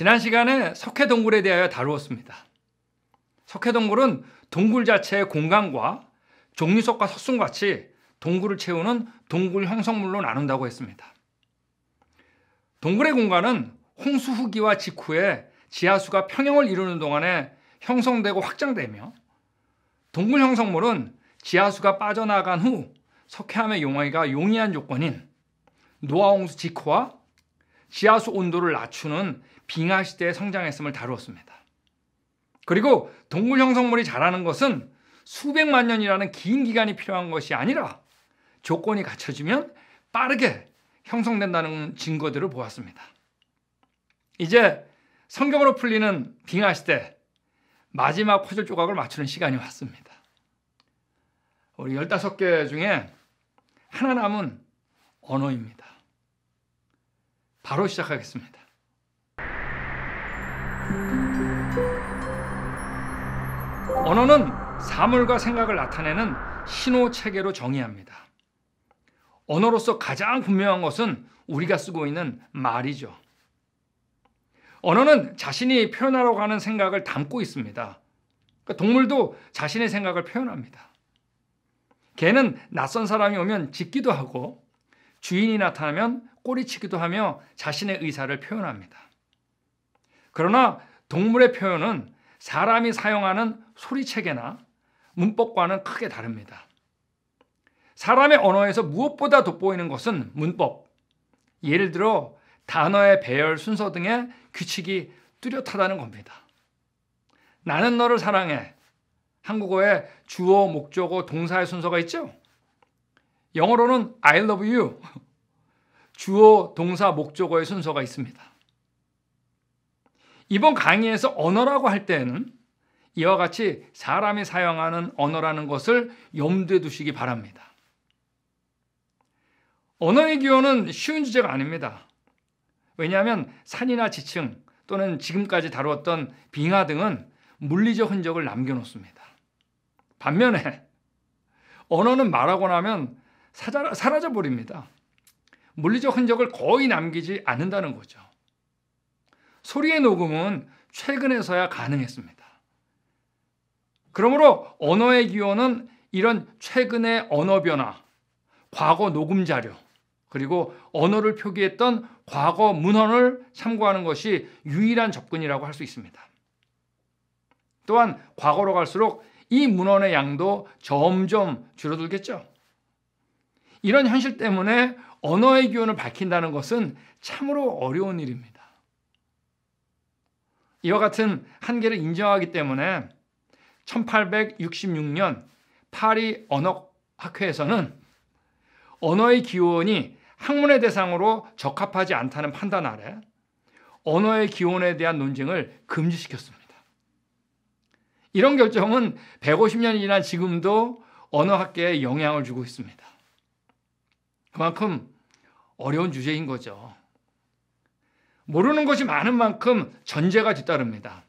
지난 시간에 석회동굴에 대하여 다루었습니다. 석회동굴은 동굴 자체의 공간과 종류석과 석순같이 동굴을 채우는 동굴 형성물로 나눈다고 했습니다. 동굴의 공간은 홍수 후기와 직후에 지하수가 평형을 이루는 동안에 형성되고 확장되며, 동굴 형성물은 지하수가 빠져나간 후 석회암의 용해가 용이한 조건인 노아홍수 직후와 지하수 온도를 낮추는 빙하시대에 성장했음을 다루었습니다. 그리고 동굴 형성물이 자라는 것은 수백만 년이라는 긴 기간이 필요한 것이 아니라 조건이 갖춰지면 빠르게 형성된다는 증거들을 보았습니다. 이제 성경으로 풀리는 빙하시대 마지막 퍼즐 조각을 맞추는 시간이 왔습니다. 우리 15개 중에 하나 남은 언어입니다. 바로 시작하겠습니다. 언어는 사물과 생각을 나타내는 신호체계로 정의합니다. 언어로서 가장 분명한 것은 우리가 쓰고 있는 말이죠. 언어는 자신이 표현하려고 하는 생각을 담고 있습니다. 그러니까 동물도 자신의 생각을 표현합니다. 개는 낯선 사람이 오면 짖기도 하고 주인이 나타나면 꼬리치기도 하며 자신의 의사를 표현합니다. 그러나 동물의 표현은 사람이 사용하는 소리체계나 문법과는 크게 다릅니다. 사람의 언어에서 무엇보다 돋보이는 것은 문법, 예를 들어 단어의 배열 순서 등의 규칙이 뚜렷하다는 겁니다. 나는 너를 사랑해. 한국어에 주어, 목적어, 동사의 순서가 있죠? 영어로는 I love you. 주어, 동사, 목적어의 순서가 있습니다. 이번 강의에서 언어라고 할 때에는 이와 같이 사람이 사용하는 언어라는 것을 염두에 두시기 바랍니다. 언어의 기원은 쉬운 주제가 아닙니다. 왜냐하면 산이나 지층 또는 지금까지 다루었던 빙하 등은 물리적 흔적을 남겨놓습니다. 반면에 언어는 말하고 나면 사라져버립니다. 물리적 흔적을 거의 남기지 않는다는 거죠. 소리의 녹음은 최근에서야 가능했습니다. 그러므로 언어의 기원은 이런 최근의 언어 변화, 과거 녹음 자료, 그리고 언어를 표기했던 과거 문헌을 참고하는 것이 유일한 접근이라고 할 수 있습니다. 또한 과거로 갈수록 이 문헌의 양도 점점 줄어들겠죠. 이런 현실 때문에 언어의 기원을 밝힌다는 것은 참으로 어려운 일입니다. 이와 같은 한계를 인정하기 때문에 1866년 파리 언어학회에서는 언어의 기원이 학문의 대상으로 적합하지 않다는 판단 아래 언어의 기원에 대한 논쟁을 금지시켰습니다. 이런 결정은 150년이 지난 지금도 언어학계에 영향을 주고 있습니다. 그만큼 어려운 주제인 거죠. 모르는 것이 많은 만큼 전제가 뒤따릅니다.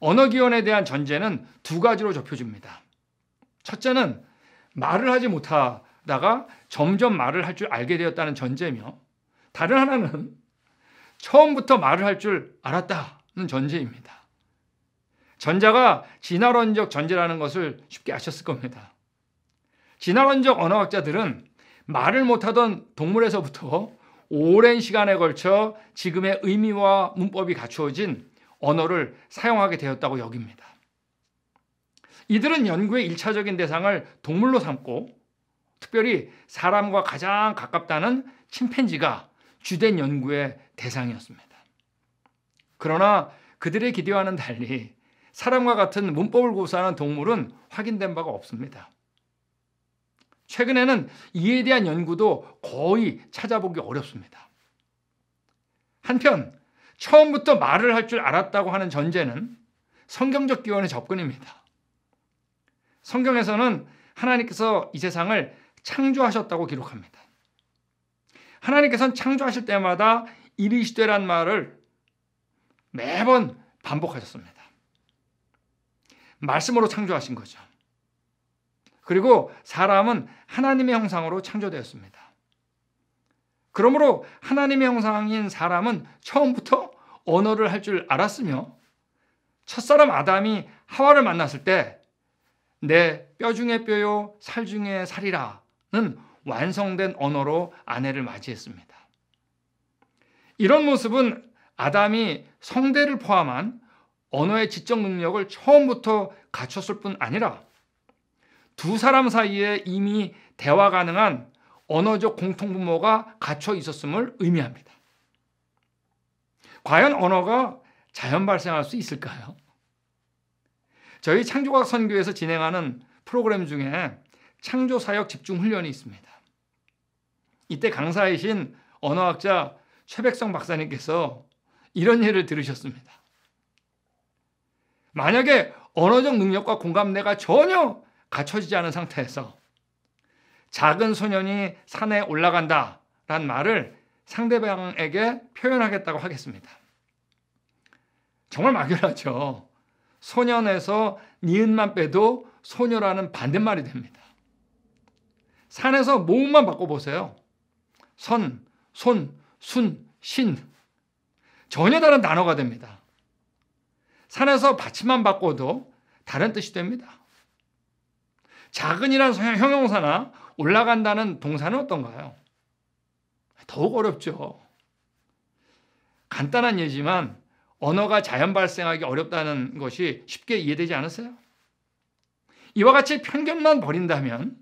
언어기원에 대한 전제는 두 가지로 좁혀집니다. 첫째는 말을 하지 못하다가 점점 말을 할 줄 알게 되었다는 전제며, 다른 하나는 처음부터 말을 할 줄 알았다는 전제입니다. 전자가 진화론적 전제라는 것을 쉽게 아셨을 겁니다. 진화론적 언어학자들은 말을 못하던 동물에서부터 오랜 시간에 걸쳐 지금의 의미와 문법이 갖추어진 언어를 사용하게 되었다고 여깁니다. 이들은 연구의 1차적인 대상을 동물로 삼고, 특별히 사람과 가장 가깝다는 침팬지가 주된 연구의 대상이었습니다. 그러나 그들의 기대와는 달리 사람과 같은 문법을 고수하는 동물은 확인된 바가 없습니다. 최근에는 이에 대한 연구도 거의 찾아보기 어렵습니다. 한편 처음부터 말을 할 줄 알았다고 하는 전제는 성경적 기원의 접근입니다. 성경에서는 하나님께서 이 세상을 창조하셨다고 기록합니다. 하나님께서는 창조하실 때마다 이르시되란 말을 매번 반복하셨습니다. 말씀으로 창조하신 거죠. 그리고 사람은 하나님의 형상으로 창조되었습니다. 그러므로 하나님의 형상인 사람은 처음부터 언어를 할 줄 알았으며 첫사람 아담이 하와를 만났을 때 내 뼈 중에 뼈요 살 중에 살이라는 완성된 언어로 아내를 맞이했습니다. 이런 모습은 아담이 성대를 포함한 언어의 지적 능력을 처음부터 갖췄을 뿐 아니라 두 사람 사이에 이미 대화 가능한 언어적 공통분모가 갖춰 있었음을 의미합니다. 과연 언어가 자연 발생할 수 있을까요? 저희 창조과학 선교에서 진행하는 프로그램 중에 창조사역 집중 훈련이 있습니다. 이때 강사이신 언어학자 최백성 박사님께서 이런 예를 들으셨습니다. 만약에 언어적 능력과 공감대가 전혀 갖춰지지 않은 상태에서 작은 소년이 산에 올라간다 라는 말을 상대방에게 표현하겠다고 하겠습니다. 정말 막연하죠. 소년에서 니은만 빼도 소녀라는 반대말이 됩니다. 산에서 모음만 바꿔보세요. 선, 손, 순, 신. 전혀 다른 단어가 됩니다. 산에서 받침만 바꿔도 다른 뜻이 됩니다. 작은이란 형용사나 올라간다는 동사는 어떤가요? 더욱 어렵죠. 간단한 예지만 언어가 자연 발생하기 어렵다는 것이 쉽게 이해되지 않으세요? 이와 같이 편견만 버린다면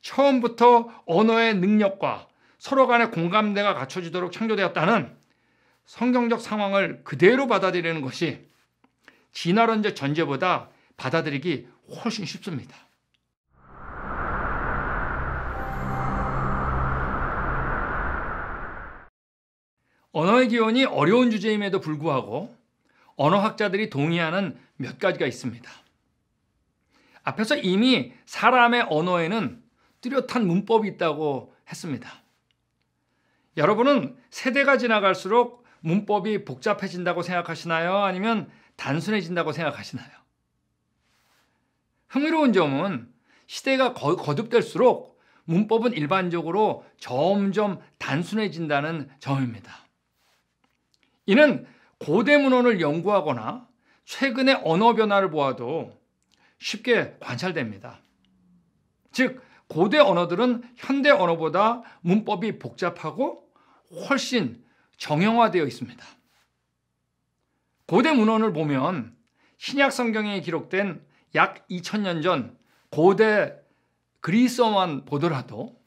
처음부터 언어의 능력과 서로 간의 공감대가 갖춰지도록 창조되었다는 성경적 상황을 그대로 받아들이는 것이 진화론적 전제보다 받아들이기 훨씬 쉽습니다. 언어의 기원이 어려운 주제임에도 불구하고 언어학자들이 동의하는 몇 가지가 있습니다. 앞에서 이미 사람의 언어에는 뚜렷한 문법이 있다고 했습니다. 여러분은 세대가 지나갈수록 문법이 복잡해진다고 생각하시나요? 아니면 단순해진다고 생각하시나요? 흥미로운 점은 시대가 거듭될수록 문법은 일반적으로 점점 단순해진다는 점입니다. 이는 고대 문헌을 연구하거나 최근의 언어 변화를 보아도 쉽게 관찰됩니다. 즉, 고대 언어들은 현대 언어보다 문법이 복잡하고 훨씬 정형화되어 있습니다. 고대 문헌을 보면 신약 성경에 기록된 약 2000년 전 고대 그리스어만 보더라도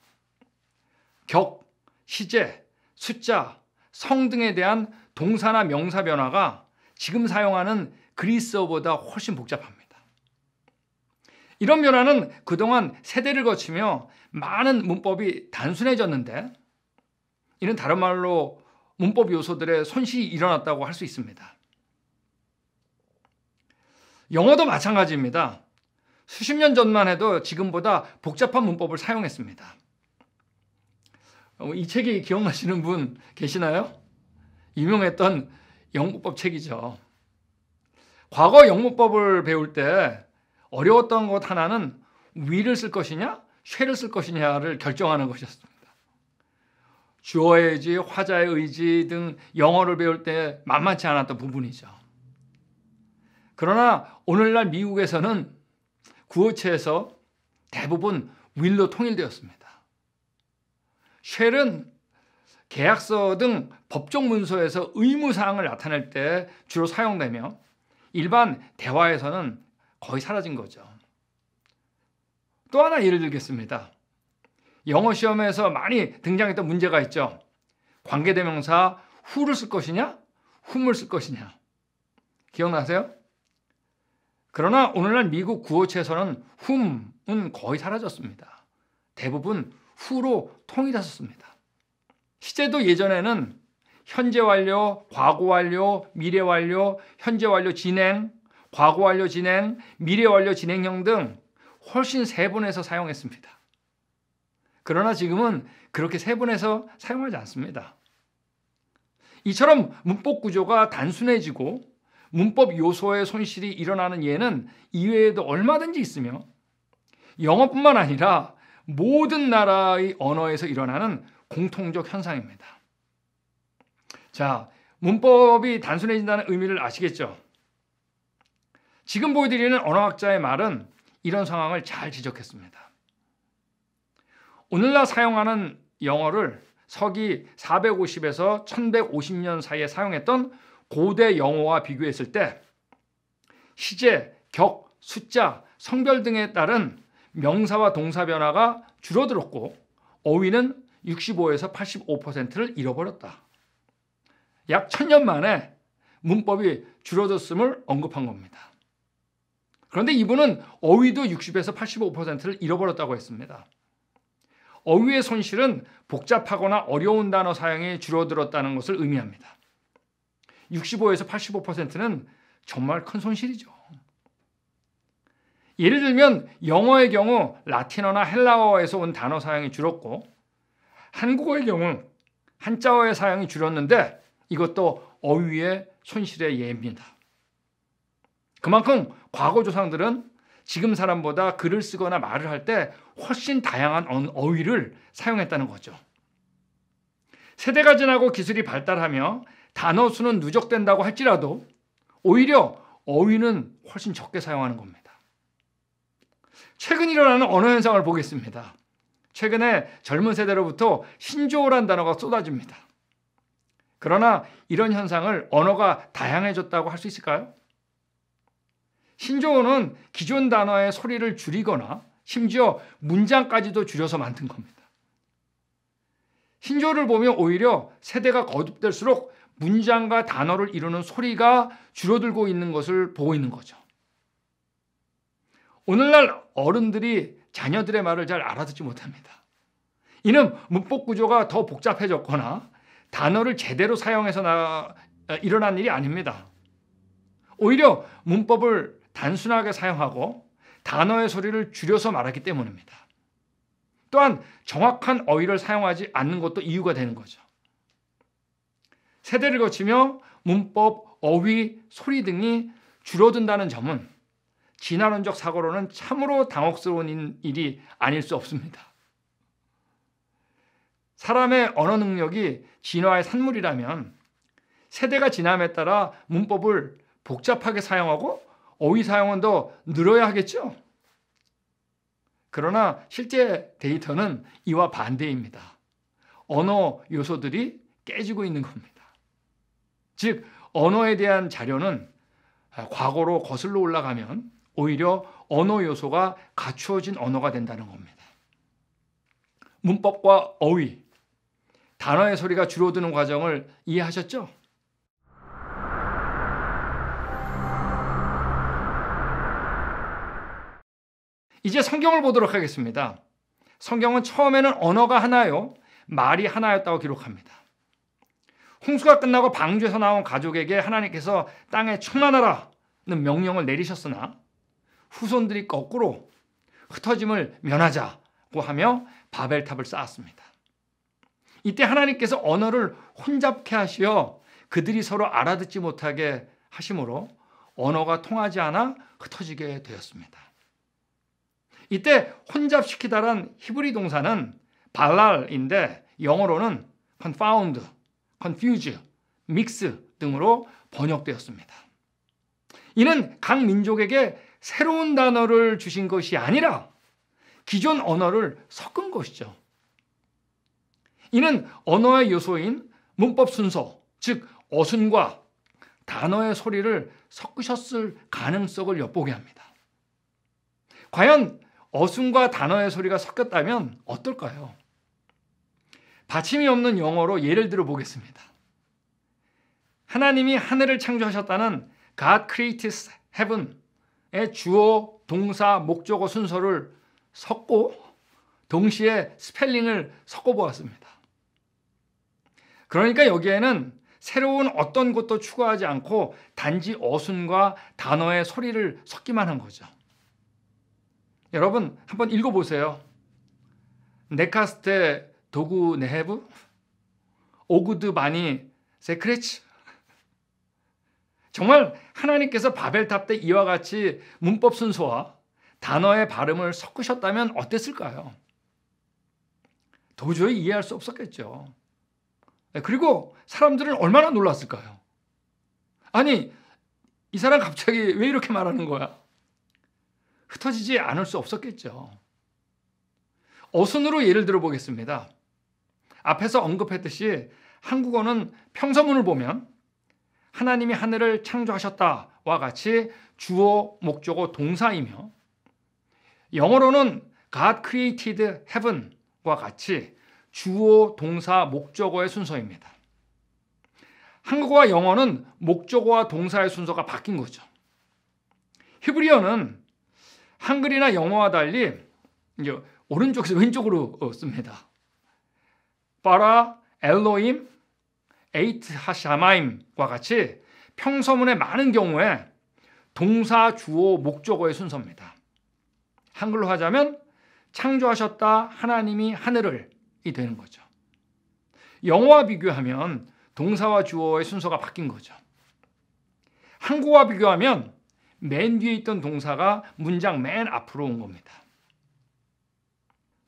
격, 시제, 숫자, 성 등에 대한 동사나 명사 변화가 지금 사용하는 그리스어보다 훨씬 복잡합니다. 이런 변화는 그동안 세대를 거치며 많은 문법이 단순해졌는데 이는 다른 말로 문법 요소들의 손실이 일어났다고 할 수 있습니다. 영어도 마찬가지입니다. 수십 년 전만 해도 지금보다 복잡한 문법을 사용했습니다. 이 책이 기억나시는 분 계시나요? 유명했던 영문법 책이죠. 과거 영문법을 배울 때 어려웠던 것 하나는 위를 쓸 것이냐, 쇠를 쓸 것이냐를 결정하는 것이었습니다. 주어의 의지, 화자의 의지 등 영어를 배울 때 만만치 않았던 부분이죠. 그러나 오늘날 미국에서는 구어체에서 대부분 will로 통일되었습니다. 쉘은 계약서 등 법적 문서에서 의무사항을 나타낼 때 주로 사용되며 일반 대화에서는 거의 사라진 거죠. 또 하나 예를 들겠습니다. 영어 시험에서 많이 등장했던 문제가 있죠. 관계대명사 who를 쓸 것이냐, whom을 쓸 것이냐. 기억나세요? 그러나 오늘날 미국 구어체에서는 whom은 거의 사라졌습니다. 대부분 who로 통일하셨습니다. 시제도 예전에는 현재 완료, 과거 완료, 미래 완료, 현재 완료 진행, 과거 완료 진행, 미래 완료 진행형 등 훨씬 세분해서 사용했습니다. 그러나 지금은 그렇게 세분해서 사용하지 않습니다. 이처럼 문법 구조가 단순해지고 문법 요소의 손실이 일어나는 예는 이외에도 얼마든지 있으며 영어뿐만 아니라 모든 나라의 언어에서 일어나는 공통적 현상입니다. 자, 문법이 단순해진다는 의미를 아시겠죠? 지금 보여드리는 언어학자의 말은 이런 상황을 잘 지적했습니다. 오늘날 사용하는 영어를 서기 450에서 1150년 사이에 사용했던 고대 영어와 비교했을 때 시제, 격, 숫자, 성별 등에 따른 명사와 동사 변화가 줄어들었고 어휘는 65에서 85%를 잃어버렸다. 약 1000년 만에 문법이 줄어들었음을 언급한 겁니다. 그런데 이분은 어휘도 60에서 85%를 잃어버렸다고 했습니다. 어휘의 손실은 복잡하거나 어려운 단어 사용이 줄어들었다는 것을 의미합니다. 65에서 85%는 정말 큰 손실이죠. 예를 들면 영어의 경우 라틴어나 헬라어에서 온 단어 사용이 줄었고 한국어의 경우 한자어의 사용이 줄었는데 이것도 어휘의 손실의 예입니다. 그만큼 과거 조상들은 지금 사람보다 글을 쓰거나 말을 할 때 훨씬 다양한 어휘를 사용했다는 거죠. 세대가 지나고 기술이 발달하며 단어 수는 누적된다고 할지라도 오히려 어휘는 훨씬 적게 사용하는 겁니다. 최근 일어나는 언어 현상을 보겠습니다. 최근에 젊은 세대로부터 신조어란 단어가 쏟아집니다. 그러나 이런 현상을 언어가 다양해졌다고 할 수 있을까요? 신조어는 기존 단어의 소리를 줄이거나 심지어 문장까지도 줄여서 만든 겁니다. 신조어를 보면 오히려 세대가 거듭될수록 문장과 단어를 이루는 소리가 줄어들고 있는 것을 보고 있는 거죠. 오늘날 어른들이 자녀들의 말을 잘 알아듣지 못합니다. 이는 문법 구조가 더 복잡해졌거나 단어를 제대로 사용해서 일어난 일이 아닙니다. 오히려 문법을 단순하게 사용하고 단어의 소리를 줄여서 말하기 때문입니다. 또한 정확한 어휘를 사용하지 않는 것도 이유가 되는 거죠. 세대를 거치며 문법, 어휘, 소리 등이 줄어든다는 점은 진화론적 사고로는 참으로 당혹스러운 일이 아닐 수 없습니다. 사람의 언어 능력이 진화의 산물이라면 세대가 지남에 따라 문법을 복잡하게 사용하고 어휘 사용은 더 늘어야 하겠죠. 그러나 실제 데이터는 이와 반대입니다. 언어 요소들이 깨지고 있는 겁니다. 즉 언어에 대한 자료는 과거로 거슬러 올라가면 오히려 언어 요소가 갖추어진 언어가 된다는 겁니다. 문법과 어휘, 단어의 소리가 줄어드는 과정을 이해하셨죠? 이제 성경을 보도록 하겠습니다. 성경은 처음에는 언어가 하나요, 말이 하나였다고 기록합니다. 홍수가 끝나고 방주에서 나온 가족에게 하나님께서 땅에 충만하라는 명령을 내리셨으나 후손들이 거꾸로 흩어짐을 면하자고 하며 바벨탑을 쌓았습니다. 이때 하나님께서 언어를 혼잡케 하시어 그들이 서로 알아듣지 못하게 하심으로 언어가 통하지 않아 흩어지게 되었습니다. 이때 혼잡시키다란 히브리 동사는 발랄인데 영어로는 confound, confuse, mix 등으로 번역되었습니다. 이는 각 민족에게 새로운 단어를 주신 것이 아니라 기존 언어를 섞은 것이죠. 이는 언어의 요소인 문법 순서, 즉 어순과 단어의 소리를 섞으셨을 가능성을 엿보게 합니다. 과연 어순과 단어의 소리가 섞였다면 어떨까요? 받침이 없는 영어로 예를 들어 보겠습니다. 하나님이 하늘을 창조하셨다는 God created heaven의 주어, 동사, 목적어 순서를 섞고 동시에 스펠링을 섞어보았습니다. 그러니까 여기에는 새로운 어떤 것도 추가하지 않고 단지 어순과 단어의 소리를 섞기만 한 거죠. 여러분 한번 읽어보세요. 네카스테 도구 네헤브 오구드 바니 세크레츠. 정말 하나님께서 바벨탑 때 이와 같이 문법 순서와 단어의 발음을 섞으셨다면 어땠을까요? 도저히 이해할 수 없었겠죠. 그리고 사람들은 얼마나 놀랐을까요? 아니, 이 사람 갑자기 왜 이렇게 말하는 거야? 흩어지지 않을 수 없었겠죠. 어순으로 예를 들어보겠습니다. 앞에서 언급했듯이 한국어는 평서문을 보면 하나님이 하늘을 창조하셨다와 같이 주어, 목적어, 동사이며 영어로는 God created heaven과 같이 주어, 동사, 목적어의 순서입니다. 한국어와 영어는 목적어와 동사의 순서가 바뀐 거죠. 히브리어는 한글이나 영어와 달리 이제 오른쪽에서 왼쪽으로 씁니다. 바라, 엘로임, 에이트 하샤마임과 같이 평서문의 많은 경우에 동사, 주어, 목적어의 순서입니다. 한글로 하자면 창조하셨다, 하나님이 하늘을 이 되는 거죠. 영어와 비교하면 동사와 주어의 순서가 바뀐 거죠. 한국어와 비교하면 맨 뒤에 있던 동사가 문장 맨 앞으로 온 겁니다.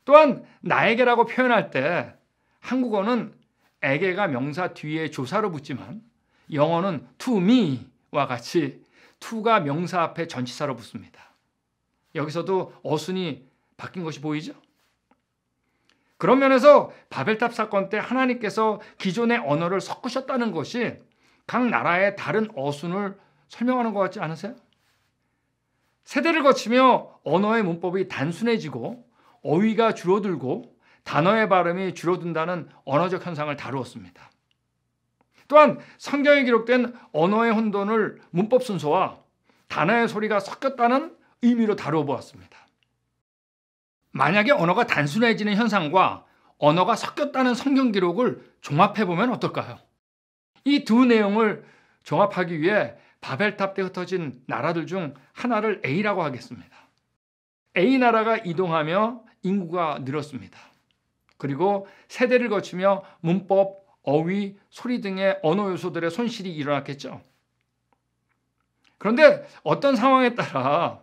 또한 나에게라고 표현할 때 한국어는 에게가 명사 뒤에 조사로 붙지만 영어는 to me와 같이 to가 명사 앞에 전치사로 붙습니다. 여기서도 어순이 바뀐 것이 보이죠? 그런 면에서 바벨탑 사건 때 하나님께서 기존의 언어를 섞으셨다는 것이 각 나라의 다른 어순을 설명하는 것 같지 않으세요? 세대를 거치며 언어의 문법이 단순해지고 어휘가 줄어들고 단어의 발음이 줄어든다는 언어적 현상을 다루었습니다. 또한 성경에 기록된 언어의 혼돈을 문법 순서와 단어의 소리가 섞였다는 의미로 다루어 보았습니다. 만약에 언어가 단순해지는 현상과 언어가 섞였다는 성경 기록을 종합해보면 어떨까요? 이 두 내용을 종합하기 위해 바벨탑 때 흩어진 나라들 중 하나를 A라고 하겠습니다. A 나라가 이동하며 인구가 늘었습니다. 그리고 세대를 거치며 문법, 어휘, 소리 등의 언어 요소들의 손실이 일어났겠죠. 그런데 어떤 상황에 따라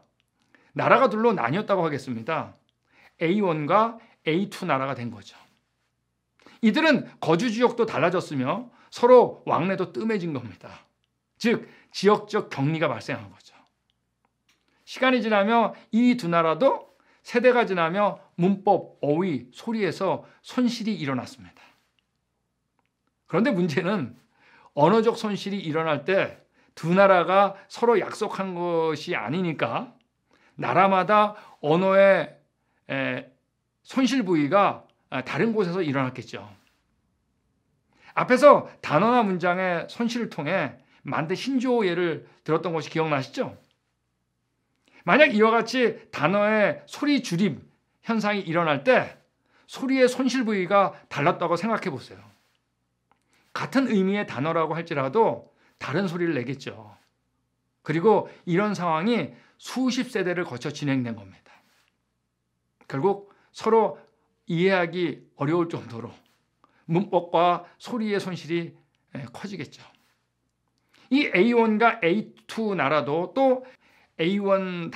나라가 둘로 나뉘었다고 하겠습니다. A1과 A2 나라가 된 거죠. 이들은 거주 지역도 달라졌으며 서로 왕래도 뜸해진 겁니다. 즉, 지역적 격리가 발생한 거죠. 시간이 지나며 이 두 나라도 세대가 지나며 문법, 어휘, 소리에서 손실이 일어났습니다. 그런데 문제는 언어적 손실이 일어날 때 두 나라가 서로 약속한 것이 아니니까 나라마다 언어의 손실 부위가 다른 곳에서 일어났겠죠. 앞에서 단어나 문장의 손실을 통해 만든 신조어 예를 들었던 것이 기억나시죠? 만약 이와 같이 단어의 소리 줄임 현상이 일어날 때 소리의 손실 부위가 달랐다고 생각해 보세요. 같은 의미의 단어라고 할지라도 다른 소리를 내겠죠. 그리고 이런 상황이 수십 세대를 거쳐 진행된 겁니다. 결국 서로 이해하기 어려울 정도로 문법과 소리의 손실이 커지겠죠. 이 A1과 A2 나라도 또 A1-1,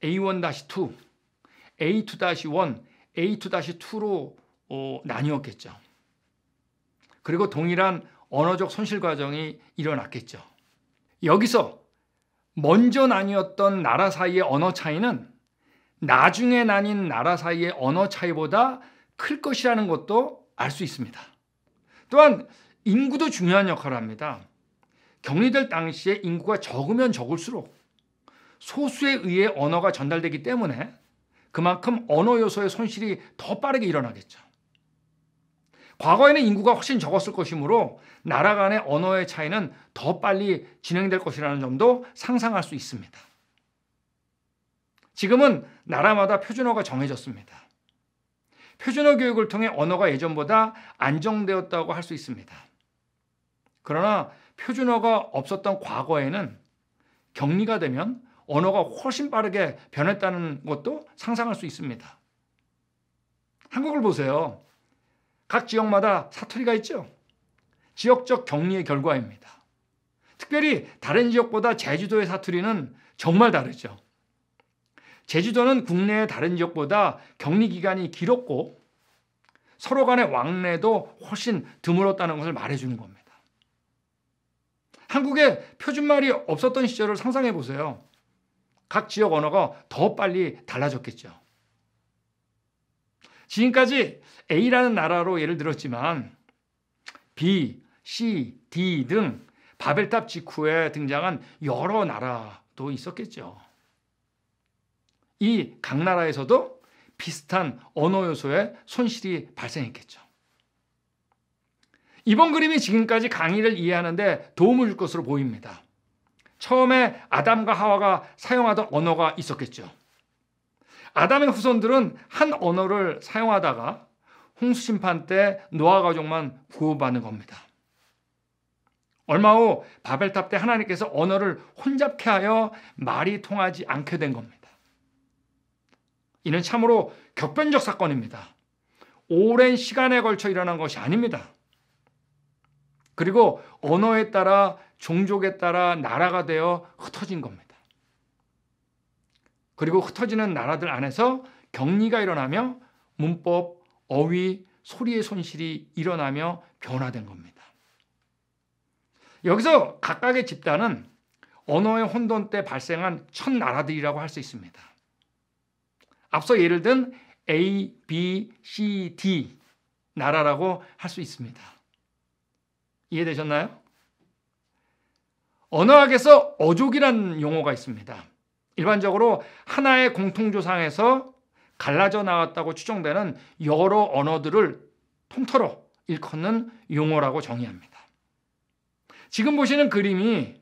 A1-2, A2-1, A2-2로 나뉘었겠죠. 그리고 동일한 언어적 손실 과정이 일어났겠죠. 여기서 먼저 나뉘었던 나라 사이의 언어 차이는 나중에 나뉜 나라 사이의 언어 차이보다 클 것이라는 것도 알 수 있습니다. 또한 인구도 중요한 역할을 합니다. 격리될 당시에 인구가 적으면 적을수록 소수에 의해 언어가 전달되기 때문에 그만큼 언어 요소의 손실이 더 빠르게 일어나겠죠. 과거에는 인구가 훨씬 적었을 것이므로 나라 간의 언어의 차이는 더 빨리 진행될 것이라는 점도 상상할 수 있습니다. 지금은 나라마다 표준어가 정해졌습니다. 표준어 교육을 통해 언어가 예전보다 안정되었다고 할 수 있습니다. 그러나 표준어가 없었던 과거에는 격리가 되면 언어가 훨씬 빠르게 변했다는 것도 상상할 수 있습니다. 한국을 보세요. 각 지역마다 사투리가 있죠. 지역적 격리의 결과입니다. 특별히 다른 지역보다 제주도의 사투리는 정말 다르죠. 제주도는 국내의 다른 지역보다 격리 기간이 길었고 서로 간의 왕래도 훨씬 드물었다는 것을 말해주는 겁니다. 한국에 표준말이 없었던 시절을 상상해 보세요. 각 지역 언어가 더 빨리 달라졌겠죠. 지금까지 A라는 나라로 예를 들었지만 B, C, D 등 바벨탑 직후에 등장한 여러 나라도 있었겠죠. 이 각 나라에서도 비슷한 언어 요소의 손실이 발생했겠죠. 이번 그림이 지금까지 강의를 이해하는 데 도움을 줄 것으로 보입니다. 처음에 아담과 하와가 사용하던 언어가 있었겠죠. 아담의 후손들은 한 언어를 사용하다가 홍수 심판 때 노아 가족만 구호받는 겁니다. 얼마 후 바벨탑 때 하나님께서 언어를 혼잡케 하여 말이 통하지 않게 된 겁니다. 이는 참으로 격변적 사건입니다. 오랜 시간에 걸쳐 일어난 것이 아닙니다. 그리고 언어에 따라 종족에 따라 나라가 되어 흩어진 겁니다. 그리고 흩어지는 나라들 안에서 격리가 일어나며 문법, 어휘, 소리의 손실이 일어나며 변화된 겁니다. 여기서 각각의 집단은 언어의 혼돈 때 발생한 첫 나라들이라고 할 수 있습니다. 앞서 예를 든 A, B, C, D 나라라고 할 수 있습니다. 이해되셨나요? 언어학에서 어족이란 용어가 있습니다. 일반적으로 하나의 공통조상에서 갈라져 나왔다고 추정되는 여러 언어들을 통틀어 일컫는 용어라고 정의합니다. 지금 보시는 그림이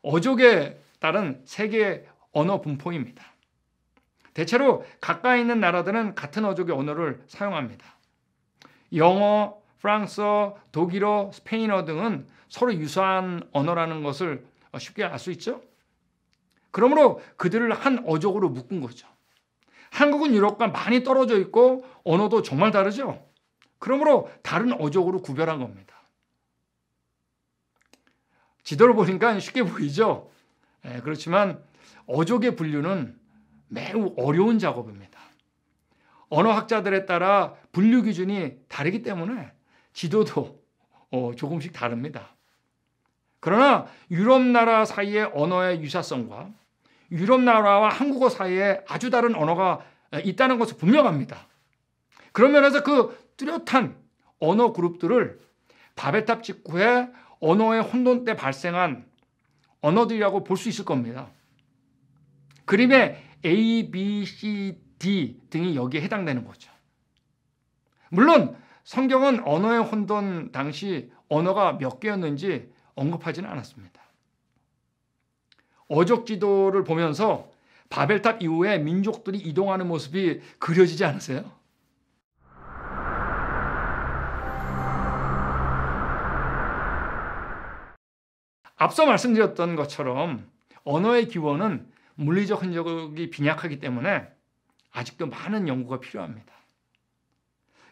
어족에 따른 세계의 언어 분포입니다. 대체로 가까이 있는 나라들은 같은 어족의 언어를 사용합니다. 영어, 프랑스어, 독일어, 스페인어 등은 서로 유사한 언어라는 것을 쉽게 알 수 있죠. 그러므로 그들을 한 어족으로 묶은 거죠. 한국은 유럽과 많이 떨어져 있고 언어도 정말 다르죠. 그러므로 다른 어족으로 구별한 겁니다. 지도를 보니까 쉽게 보이죠. 그렇지만 어족의 분류는 매우 어려운 작업입니다. 언어학자들에 따라 분류 기준이 다르기 때문에 지도도 조금씩 다릅니다. 그러나 유럽 나라 사이의 언어의 유사성과 유럽 나라와 한국어 사이에 아주 다른 언어가 있다는 것은 분명합니다. 그런 면에서 그 뚜렷한 언어 그룹들을 바벨탑 직후에 언어의 혼돈 때 발생한 언어들이라고 볼 수 있을 겁니다. 그림에 A, B, C, D 등이 여기에 해당되는 거죠. 물론 성경은 언어의 혼돈 당시 언어가 몇 개였는지 언급하지는 않았습니다. 어족 지도를 보면서 바벨탑 이후에 민족들이 이동하는 모습이 그려지지 않으세요? 앞서 말씀드렸던 것처럼 언어의 기원은 물리적 흔적이 빈약하기 때문에 아직도 많은 연구가 필요합니다.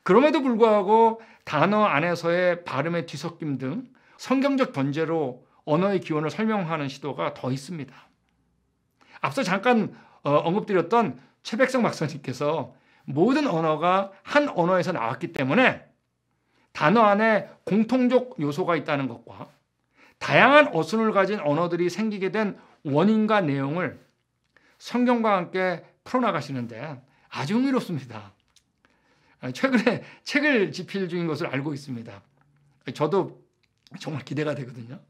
그럼에도 불구하고 단어 안에서의 발음의 뒤섞임 등 성경적 전제로 언어의 기원을 설명하는 시도가 더 있습니다. 앞서 잠깐 언급드렸던 최백성 박사님께서 모든 언어가 한 언어에서 나왔기 때문에 단어 안에 공통적 요소가 있다는 것과 다양한 어순을 가진 언어들이 생기게 된 원인과 내용을 성경과 함께 풀어나가시는데 아주 흥미롭습니다. 최근에 책을 집필 중인 것을 알고 있습니다. 저도 정말 기대가 되거든요.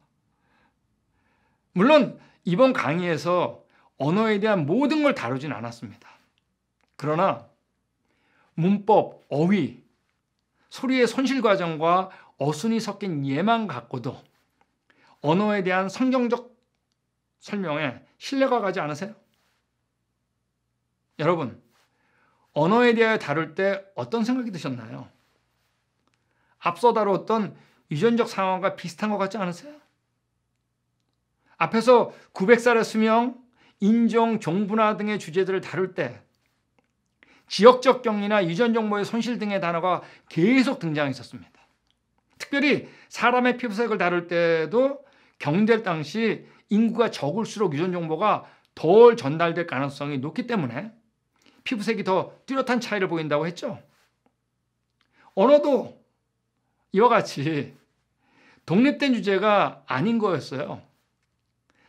물론 이번 강의에서 언어에 대한 모든 걸 다루진 않았습니다. 그러나 문법, 어휘, 소리의 손실 과정과 어순이 섞인 예만 갖고도 언어에 대한 성경적 설명에 신뢰가 가지 않으세요? 여러분, 언어에 대하여 다룰 때 어떤 생각이 드셨나요? 앞서 다루었던 유전적 상황과 비슷한 것 같지 않으세요? 앞에서 900살의 수명, 인종, 종분화 등의 주제들을 다룰 때 지역적 격리나 유전 정보의 손실 등의 단어가 계속 등장했었습니다. 특별히 사람의 피부색을 다룰 때도 경될 당시 인구가 적을수록 유전 정보가 덜 전달될 가능성이 높기 때문에 피부색이 더 뚜렷한 차이를 보인다고 했죠. 언어도 이와 같이 독립된 주제가 아닌 거였어요.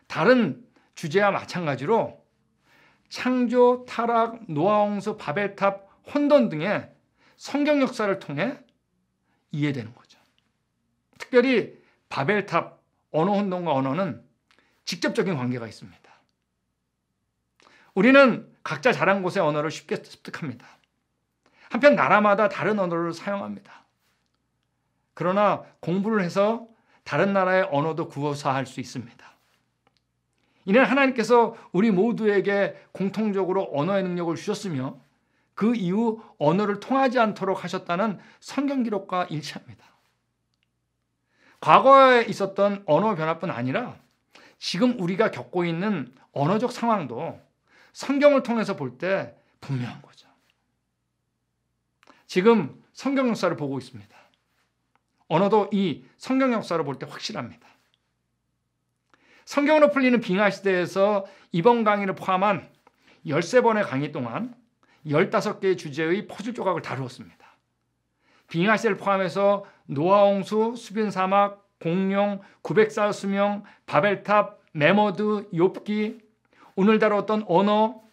다른 주제와 마찬가지로 창조, 타락, 노아홍수, 바벨탑, 혼돈 등의 성경 역사를 통해 이해되는 거죠. 특별히 바벨탑, 언어 혼돈과 언어는 직접적인 관계가 있습니다. 우리는 각자 자란 곳의 언어를 쉽게 습득합니다. 한편 나라마다 다른 언어를 사용합니다. 그러나 공부를 해서 다른 나라의 언어도 구사할 수 있습니다. 이는 하나님께서 우리 모두에게 공통적으로 언어의 능력을 주셨으며 그 이후 언어를 통하지 않도록 하셨다는 성경 기록과 일치합니다. 과거에 있었던 언어 변화뿐 아니라 지금 우리가 겪고 있는 언어적 상황도 성경을 통해서 볼 때 분명한 거죠. 지금 성경 역사를 보고 있습니다. 언어도 이 성경 역사를 볼 때 확실합니다. 성경으로 풀리는 빙하 시대에서 이번 강의를 포함한 13번의 강의 동안 15개의 주제의 퍼즐 조각을 다루었습니다. 빙하 시대를 포함해서 노아홍수, 수빈사막, 공룡, 904수명, 바벨탑, 메모드, 욥기, 오늘 다뤘던 언어,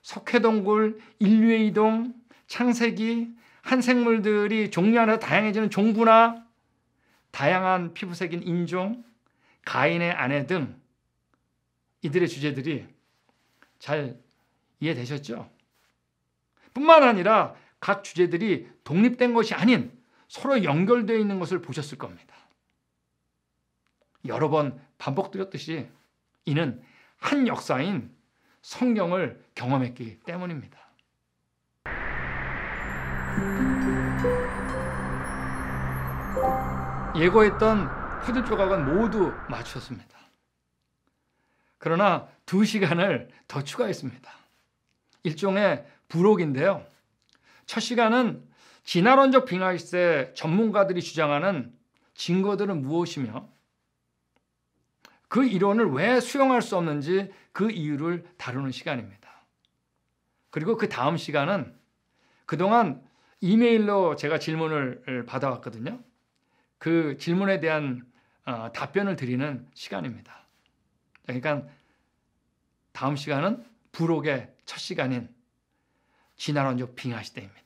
석회동굴, 인류의 이동, 창세기, 한 생물들이 종류 안에서 다양해지는 종분화, 다양한 피부색인 인종, 가인의 아내 등 이들의 주제들이 잘 이해되셨죠? 뿐만 아니라 각 주제들이 독립된 것이 아닌 서로 연결되어 있는 것을 보셨을 겁니다. 여러 번 반복드렸듯이 이는 한 역사인 성경을 경험했기 때문입니다. 예고했던 퍼즐 조각은 모두 맞췄습니다. 그러나 2시간을 더 추가했습니다. 일종의 부록인데요. 첫 시간은 진화론적 빙하 시대 전문가들이 주장하는 증거들은 무엇이며 그 이론을 왜 수용할 수 없는지 그 이유를 다루는 시간입니다. 그리고 그 다음 시간은 그동안 이메일로 제가 질문을 받아왔거든요. 그 질문에 대한 답변을 드리는 시간입니다. 그러니까 다음 시간은 부록의 첫 시간인 진화론적 빙하시대입니다.